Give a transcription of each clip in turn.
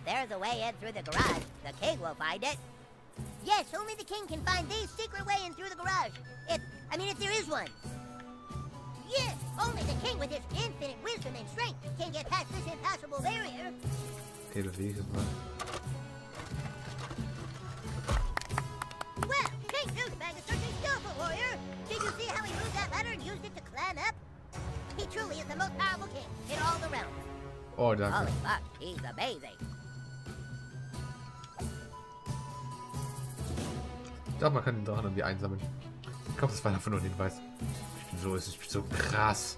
If there's a way in through the garage, the king will find it. Yes, only the king can find the secret way in through the garage. If there is one. Yes, only the king with his infinite wisdom and strength can get past this impassable barrier. Okay, das will ich jetzt mal. Well, King Toothbrush is such a skillful warrior. Did you see how he moved that ladder and used it to climb up? He truly is the most powerful king in all the realm. Oh, danke. Holy fuck, he's amazing. Ich glaube, man kann den Drachen irgendwie einsammeln. Ich glaube, das war einfach nur ein Hinweis. So ist es so krass.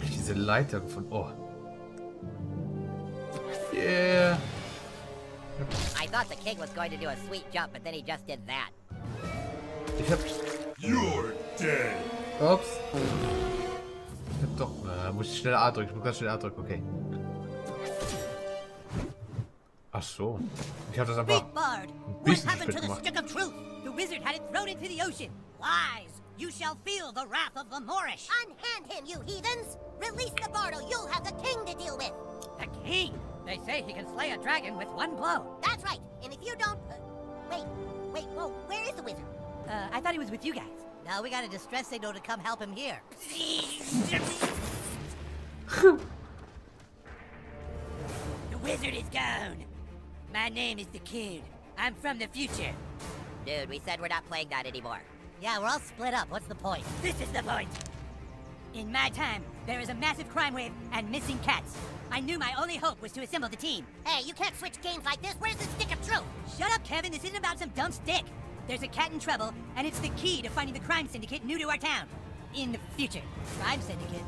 Ich diese Leiter gefunden. Oh. Yeah. I thought the king was going to do a sweet jump, but then he just did that. Ich hab... You're dead. Ups. Ich hab doch... muss ich schnell A drücken. Ich muss ganz schnell A drücken. Okay. Ach so. Ich hab das einfach ein bisschen spät gemacht. The wizard had it thrown into the ocean. Lies! You shall feel the wrath of the Moorish. Unhand him, you heathens! Release the Bardo, you'll have the king to deal with. The king? They say he can slay a dragon with one blow. That's right. And if you don't... wait, whoa, where is the wizard? I thought he was with you guys. Now we got a distress signal to come help him here. The wizard is gone. My name is the Kid. I'm from the future. Dude, we said we're not playing that anymore. Yeah, we're all split up. What's the point? This is the point. In my time, there is a massive crime wave and missing cats. I knew my only hope was to assemble the team. Hey, you can't switch games like this. Where's the Stick of Truth? Shut up, Kevin. This isn't about some dumb stick. There's a cat in trouble, and it's the key to finding the crime syndicate new to our town. In the future. Crime syndicate?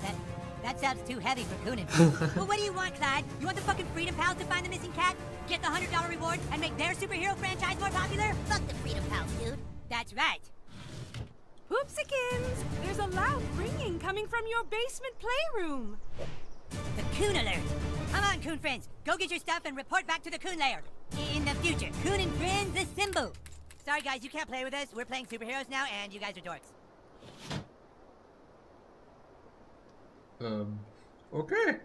That sounds too heavy for Coon and Friends. Well, what do you want, Clyde? You want the fucking Freedom Pals to find the missing cat? Get the $100 reward and make their superhero franchise more popular? Fuck the Freedom Pals, dude. That's right. Hoopsikins! There's a loud ringing coming from your basement playroom. The Coon Alert. Come on, Coon Friends. Go get your stuff and report back to the Coon Lair. In the future, Coon and Friends the symbol. Sorry, guys, you can't play with us. We're playing superheroes now, and you guys are dorks. Okay.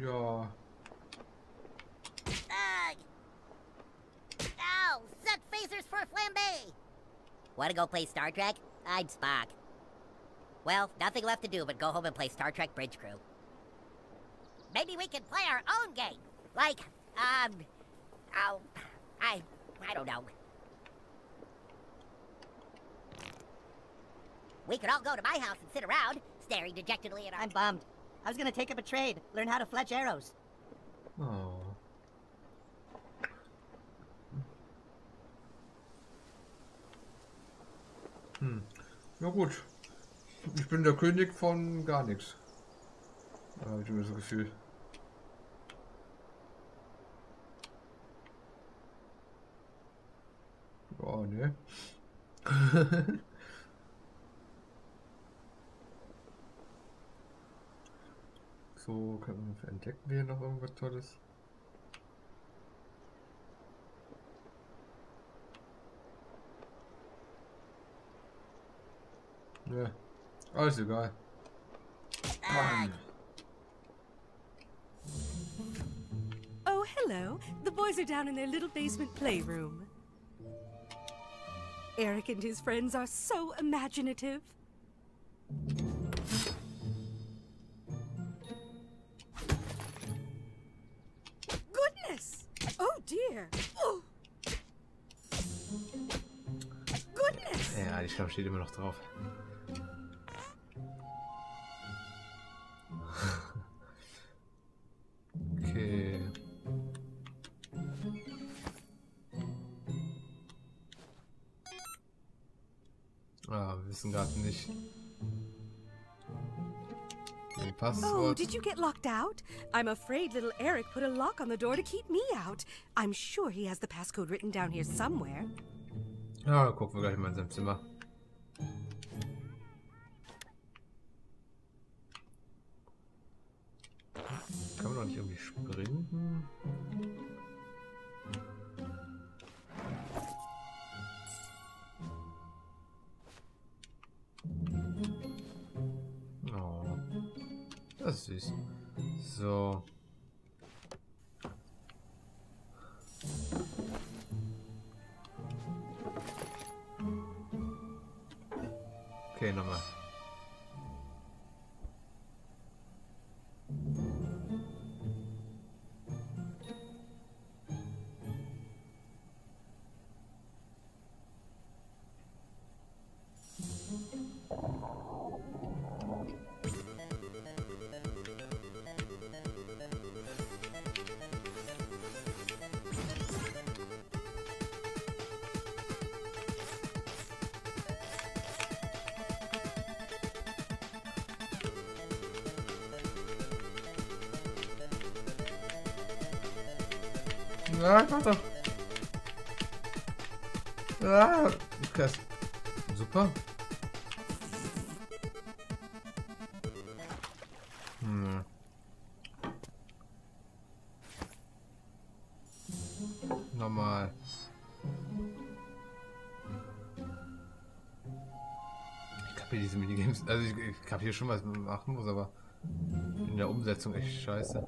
Ja. Ugh. Ow! Suck phasers for flambe! Wanna go play Star Trek? I'm Spock. Well, nothing left to do but go home and play Star Trek Bridge Crew. Maybe we can play our own game. Like, I don't know. We could all go to my house and sit around, staring dejectedly at our... I'm bummed. I was gonna take up a trade, learn how to fletch arrows. Oh. Hm. Na gut. Ich bin der König von gar nichts. Da habe ich immer so ein Gefühl. Oh, ne. So, entdecken wir noch irgendwas Tolles? Ja, alles egal. Mann. Oh, hello. The boys are down in their little basement playroom. Eric and his friends are so imaginative. Goodness! Oh dear! Oh. Goodness! Ja, ich glaube, steht immer noch drauf. Garten nicht. Oh, did you get locked out? I'm afraid little Eric put a lock on the door to keep me out. I'm sure he has the passcode written down here somewhere. Ja, gucken wir gleich mal in seinem Zimmer. Kann man doch nicht irgendwie sprinten? Oh. Das ist süß. So. Okay, nochmal. Ah, mach doch. Ah, krass. Super. Hm. Nochmal. Ich kapiere diese Minigames. Also ich kapiere schon, was man machen muss, aber in der Umsetzung echt scheiße.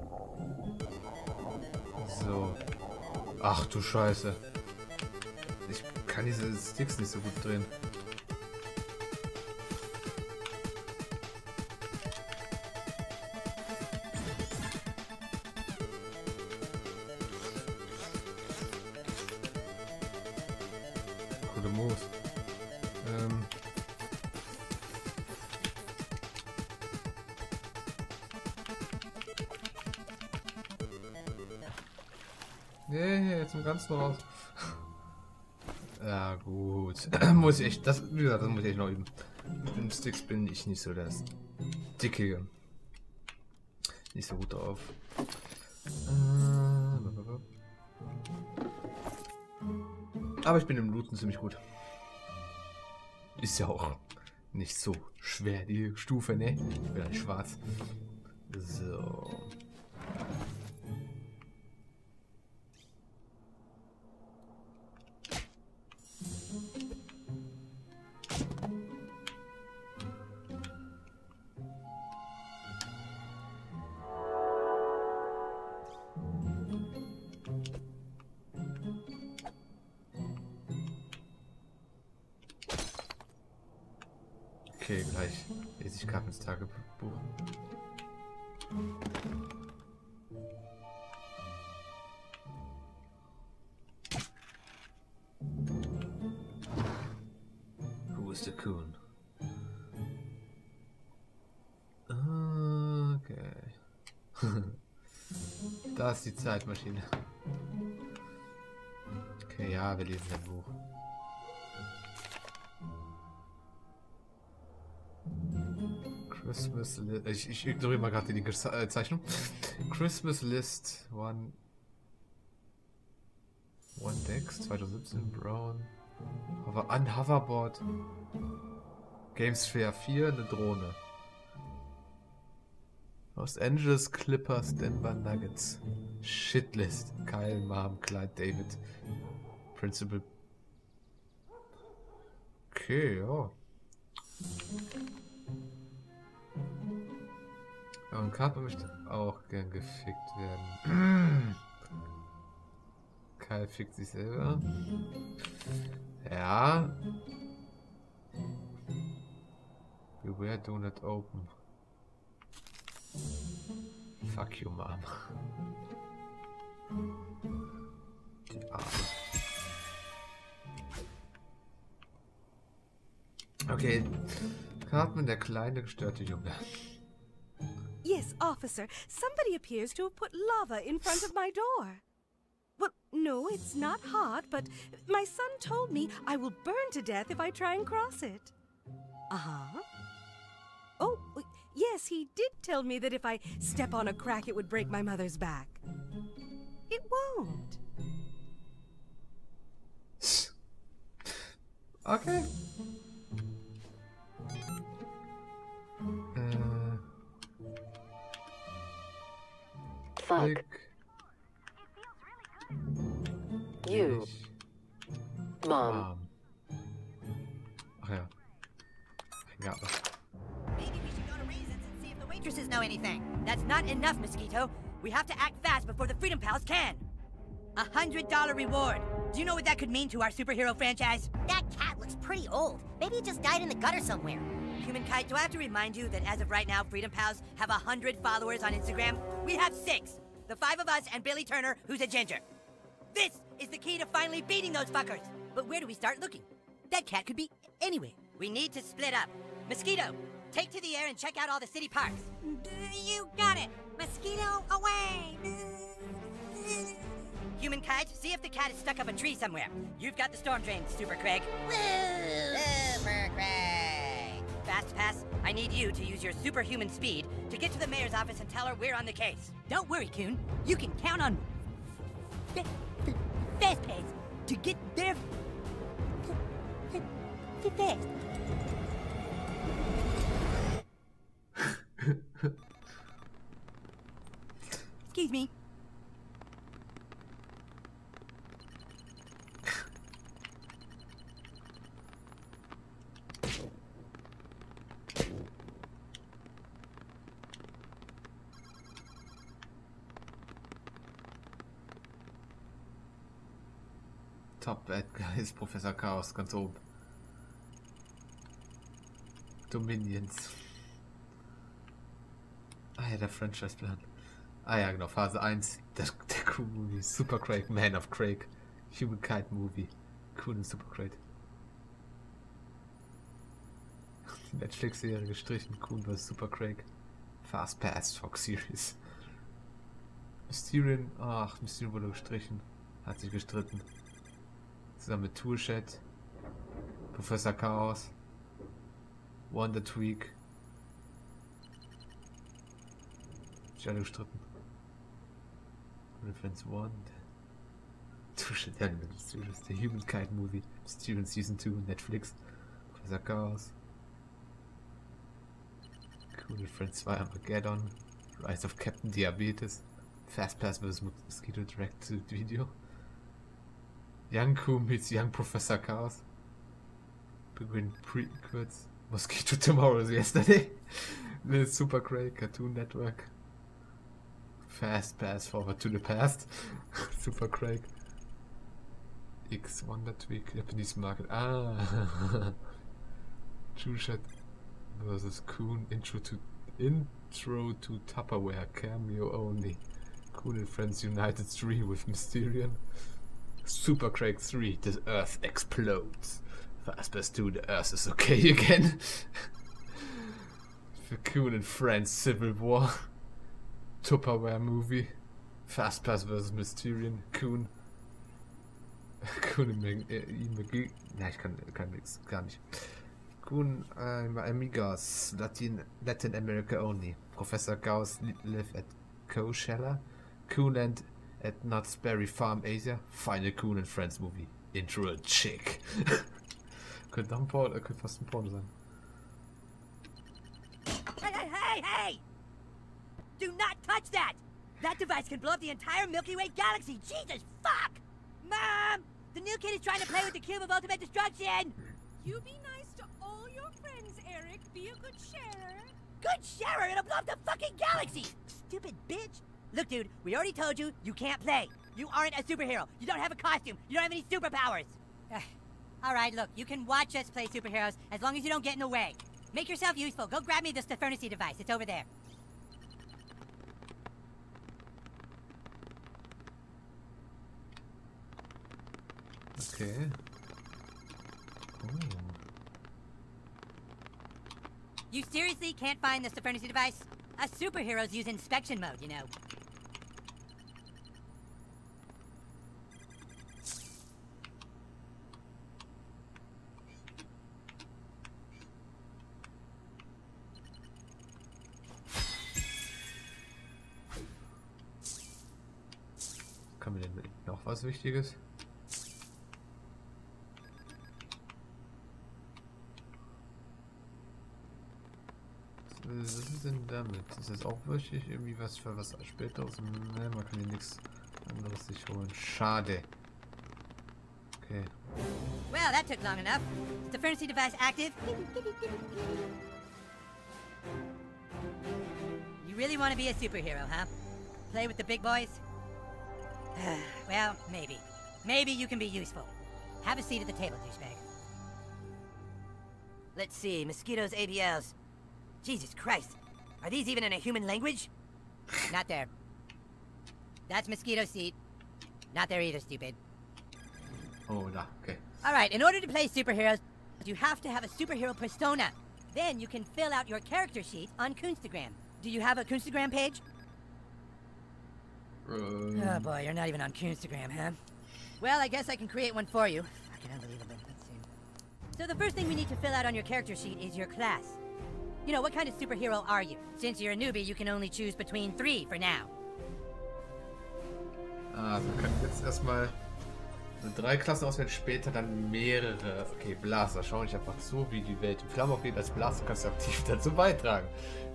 So. Ach du Scheiße. Ich kann diese Sticks nicht so gut drehen. Coole Moos. Nee, jetzt im Ganzen raus. Ja, gut. Muss ich, wie gesagt, das muss ich noch üben. Mit dem Sticks bin ich nicht so das Dickige. Nicht so gut drauf. Aber ich bin im Looten ziemlich gut. Ist ja auch nicht so schwer, die Stufe, ne? Ich bin halt schwarz. So. Okay, gleich lese ich gerade ins Tagebuch. Who is the Coon? Okay. Da ist die Zeitmaschine. Okay, ja, wir lesen ein Buch. Christmas List. Ich ignoriere mal gerade die Zeichnung. Christmas List. One Dex 2017 Brown. An Hoverboard. Gamesphere 4, eine Drohne. Los Angeles Clippers, Denver Nuggets. Shitlist. Kyle, Mom, Clyde, David. Principal. Okay, ja. Und Carpe möchte auch gern gefickt werden. Kyle fickt sich selber. Ja. Beware, do not open. Fuck you, Mom. Die Arme. Okay. Cartman, der kleine gestörte Junge. Yes, officer. Somebody appears to have put lava in front of my door. Well, no, it's not hot, but my son told me I will burn to death if I try and cross it. Uh-huh. Oh, yes, he did tell me that if I step on a crack, it would break my mother's back. It won't. Okay. Fuck. You. Mom. Ach ja. Hang up. Maybe we should go to Reasons and see if the way waitresses know anything. That's not enough, Mosquito. We have to act fast before the Freedom Pals can. $100 reward. Do you know what that could mean to our superhero franchise? That cat looks pretty old. Maybe he just died in the gutter somewhere. Human Kite, do I have to remind you that as of right now, Freedom Pals have 100 followers on Instagram? We have 6. The 5 of us and Billy Turner, who's a ginger. This is the key to finally beating those fuckers. But where do we start looking? That cat could be anywhere. We need to split up. Mosquito, take to the air and check out all the city parks. You got it. Mosquito, away. Human Kite, see if the cat is stuck up a tree somewhere. You've got the storm drain, Super Craig. Super Craig. Fast Pass, I need you to use your superhuman speed to get to the mayor's office and tell her we're on the case. Don't worry, Coon. You can count on Fast Pass to get there fast. Excuse me. Top, ist Professor Chaos ganz oben. Dominions. Ah ja, der Franchise-Plan. Ah ja, genau, Phase 1. Der Coon-Movie. Super Craig, Man of Craig. Human Kite-Movie. Coon und Super Craig. Netflix-Serie gestrichen. Coon vs. Super Craig. Fast Pass, Fox Series. Mysterion. Ach, Mysterion wurde gestrichen. Hat sich gestritten. Zusammen mit Toolshed. Professor Chaos. Wonder Tweak. Ich habe gestritten. Reference 1. Toolshed, ja, der Human Kite Movie. Steven Season 2, Netflix. Professor Chaos. Cool, Friends 2, Armageddon. Rise of Captain Diabetes. Fast Pass vs. Mosquito Direct to Video. Young Coon meets Young Professor Chaos. Begin Prequels. Mosquito Tomorrow's Yesterday. The Super Craig, Cartoon Network. Fast Pass Forward to the Past. Super Craig. X Wonder Tweak, Japanese Market. Ah. Juicet vs. Coon. Intro to Tupperware. Cameo only. Coon and Friends United 3 with Mysterion. Super Craig 3, the Earth explodes. Fast Pass 2, the Earth is okay again. The Coon and Friends Civil War. Tupperware movie. Fast Pass vs. Mysterion. Coon. Coon in Magie. Nein, ich kann nichts, gar nicht. Coon Amigas, Latin America only. Professor Gauss live at Coachella. Coon and at Knott's Berry Farm Asia. Final Coon and Friends Movie. Intro Chick. Könnte fast ein Porno sein. Hey, hey, hey, hey! Do not touch that! That device can blow up the entire Milky Way galaxy! Jesus fuck! Mom! The new kid is trying to play with the Cube of Ultimate Destruction! You be nice to all your friends, Eric. Be a good sharer. Good sharer? It'll blow up the fucking galaxy! Stupid bitch! Look, dude, we already told you, you can't play. You aren't a superhero. You don't have a costume. You don't have any superpowers. Alright, look, you can watch us play superheroes as long as you don't get in the way. Make yourself useful. Go grab me the Stefanisy device. It's over there. Okay. Ooh. You seriously can't find the Stefanisy device? Us superheroes use inspection mode, you know. Kann man denn noch was Wichtiges? Was ist denn damit? Ist das auch wichtig? Irgendwie was für was später aus? Ne, man kann hier nichts anderes sich holen. Schade. Okay. Well, that took long enough. Is the furnace device active? really want to be a superhero, huh? Play with the big boys? Well, maybe. Maybe you can be useful. Have a seat at the table, douchebag. Let's see, mosquitoes, ABLs. Jesus Christ. Are these even in a human language? Not there. That's mosquito seat. Not there either, stupid. Oh, no. Okay. Alright, in order to play superheroes, you have to have a superhero persona. Then you can fill out your character sheet on Kunstagram. Do you have a Kunstagram page? Oh boy, you're not even on Kunstagram, huh? Well, I guess I can create one for you. Fucking unbelievable. Let's see. So the first thing we need to fill out on your character sheet is your class. You know, what kind of superhero are you? Since you're a newbie, you can only choose between 3 for now. Ah, wir können jetzt erstmal 3 Klassen auswählen, später dann mehrere. Okay, Blaser. Schau nicht einfach zu, wie die Welt in Flammen aufgeht. Als Blaser kannst du aktiv dazu beitragen.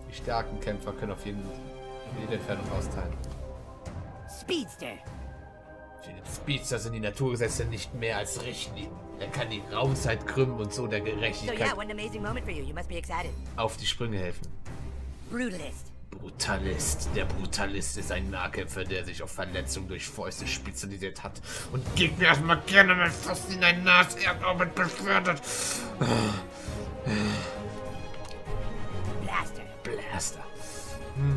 Die starken Kämpfer können auf jede Entfernung austeilen. Speedster. Viele Speedster sind die Naturgesetze nicht mehr als Richtlinien. Er kann die Raumzeit krümmen und so der Gerechtigkeit auf die Sprünge helfen. Brutalist. Brutalist. Der Brutalist ist ein Nahkämpfer, der sich auf Verletzung durch Fäuste spezialisiert hat und Gegner erstmal gerne mit Faust in ein nahes Erdorbit befördert. Blaster. Blaster.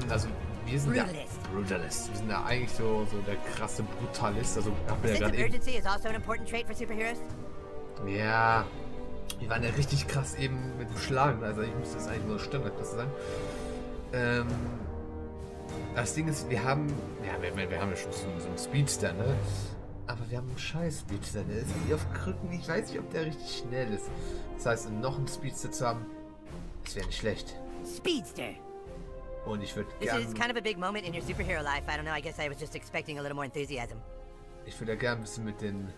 Also wir sind Brutalist. Der Brutalist. Wir sind ja eigentlich so der krasse Brutalist. Also haben wir ja gerade eben. Ja. Wir waren ja richtig krass eben mit dem Schlagen. Also ich müsste das eigentlich nur Standardklasse sein. Das Ding ist, wir haben ja schon so einen Speedster, ne? Aber wir haben einen scheiß Speedster, der ist hier auf Krücken, ich weiß nicht, ob der richtig schnell ist. Das heißt, um noch einen Speedster zu haben, das wäre nicht schlecht. Speedster! Und ich würde gerne... Ich würde ja gerne ein bisschen mit den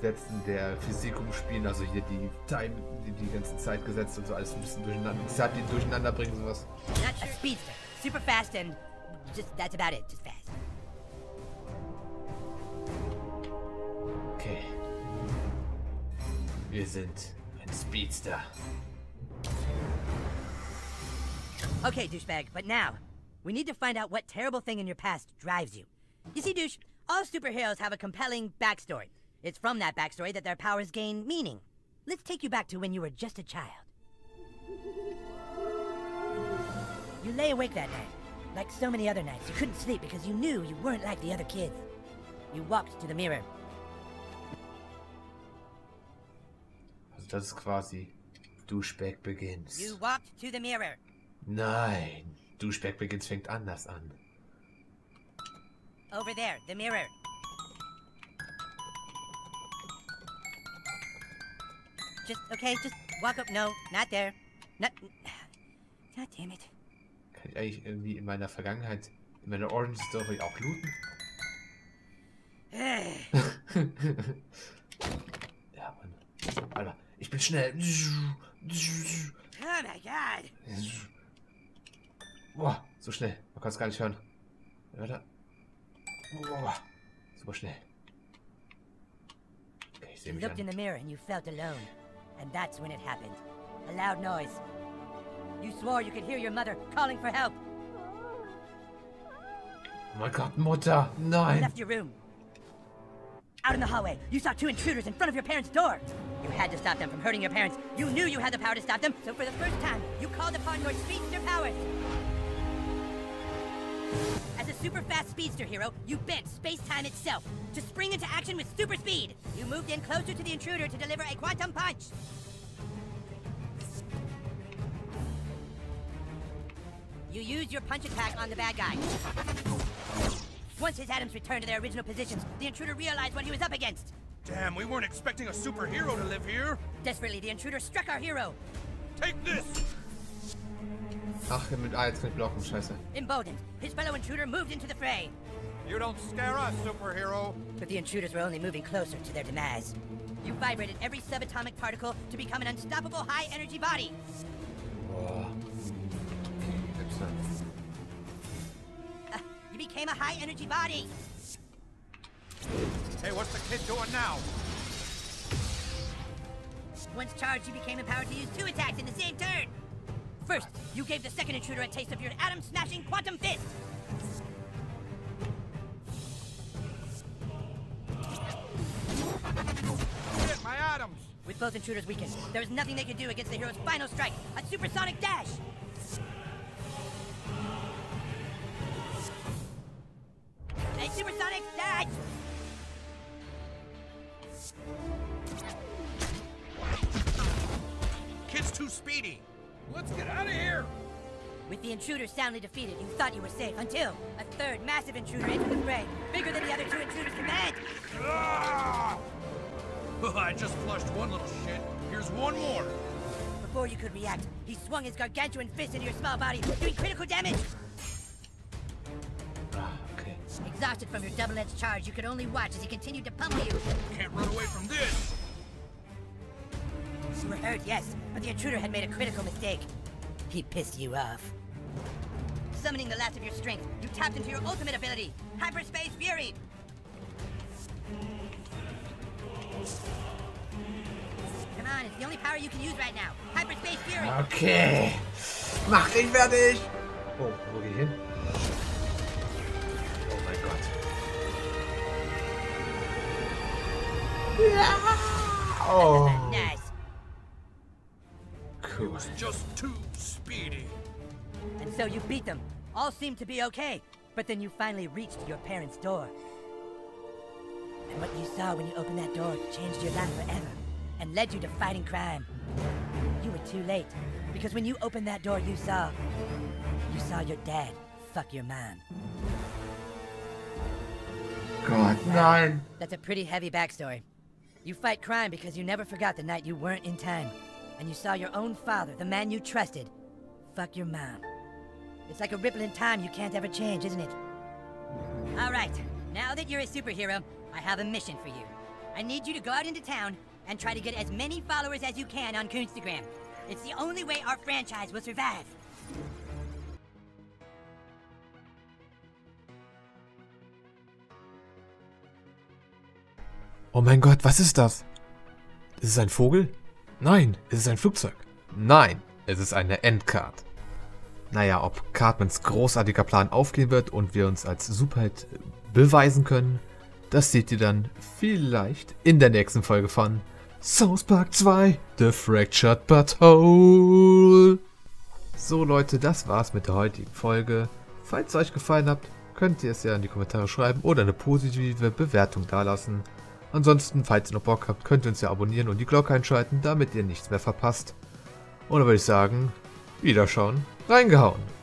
Gesetzen der Physik umspielen, also hier die Time, die ganze Zeitgesetze und so alles ein bisschen durcheinander. Ich sag, die durcheinander bringen sowas. Okay. Wir sind ein Speedster. Okay, douchebag, but now we need to find out what terrible thing in your past drives you. You see, douche, all superheroes have a compelling backstory. It's from that backstory that their powers gain meaning. Let's take you back to when you were just a child. You lay awake that night. Like so many other nights, you couldn't sleep because you knew you weren't like the other kids. You walked to the mirror. Also das ist quasi Douchebag Begins. You walked to the mirror. Nein, Douchebag Begins fängt anders an. Over there, the mirror. Just walk up. No, not there. Not. God damn it. Kann ich eigentlich irgendwie in meiner Vergangenheit, in meiner Orange Story auch looten? Ja, Mann. Alter, ich bin schnell. Oh my God. Boah, so schnell. Man kann es gar nicht hören. Warte. Boah, super schnell. Okay, ich sehe mich an. And that's when it happened. A loud noise. You swore you could hear your mother calling for help. Oh my God, Mutter, nein. You left your room. Out in the hallway, you saw 2 intruders in front of your parents' door. You had to stop them from hurting your parents. You knew you had the power to stop them, so for the first time, you called upon your speedster powers. As a super fast speedster hero, you bent space-time itself to spring into action with super speed. You moved in closer to the intruder to deliver a quantum punch. You used your punch attack on the bad guy. Once his atoms returned to their original positions, the intruder realized what he was up against. Damn, we weren't expecting a superhero to live here. Desperately, the intruder struck our hero. Take this! Ach, mit A jetzt nicht blocken, scheiße. Emboldened, his fellow intruder moved into the fray. You don't scare us, superhero. But the intruders were only moving closer to their demise. You vibrated every subatomic particle to become an unstoppable high-energy body. Boah. You became a high-energy body. Hey, what's the kid doing now? Once charged, you became empowered to use 2 attacks in the same turn. First, You gave the second intruder a taste of your atom-smashing quantum fist! Shit, my atoms! With both intruders weakened, there is nothing they can do against the hero's final strike, a supersonic dash! A supersonic dash! Kid's too speedy! Let's get out of here! With the intruder soundly defeated, you thought you were safe until a third massive intruder entered the fray, bigger than the other two intruders combined! Ah! I just flushed one little shit. Here's one more! Before you could react, he swung his gargantuan fist into your small body, doing critical damage! Okay. Exhausted from your double-edged charge, you could only watch as he continued to pummel you! Can't run away from this! You were hurt, yes, but the intruder had made a critical mistake. He pissed you off. Summoning the last of your strength, you tapped into your ultimate ability, Hyperspace Fury! Come on, it's the only power you can use right now. Hyperspace Fury! Okay. Mach dich fertig! Oh, wo geh ich hin? Oh mein Gott. Ja! Oh. Nice. It was just too speedy. And so you beat them. All seemed to be okay. But then you finally reached your parents' door. And what you saw when you opened that door changed your life forever and led you to fighting crime. You were too late. Because when you opened that door, you saw your dad fuck your mom. God, wow. No. That's a pretty heavy backstory. You fight crime because you never forgot the night you weren't in time. And you saw your own father, the man you trusted, fuck your mom. It's like a ripple in time you can't ever change, isn't it? All right, now that you're a superhero, I have a mission for you. I need you to go out into town and try to get as many followers as you can on Kunstagram. It's the only way our franchise will survive. Oh mein Gott, was ist das? Ist es ein Vogel? Nein, es ist ein Flugzeug. Nein, es ist eine Endcard. Naja, ob Cartmans großartiger Plan aufgehen wird und wir uns als Superheld beweisen können, das seht ihr dann vielleicht in der nächsten Folge von South Park 2: The Fractured Butthole. So Leute, das war's mit der heutigen Folge. Falls es euch gefallen hat, könnt ihr es ja in die Kommentare schreiben oder eine positive Bewertung dalassen. Ansonsten, falls ihr noch Bock habt, könnt ihr uns ja abonnieren und die Glocke einschalten, damit ihr nichts mehr verpasst. Und dann würde ich sagen, wiederschauen, reingehauen!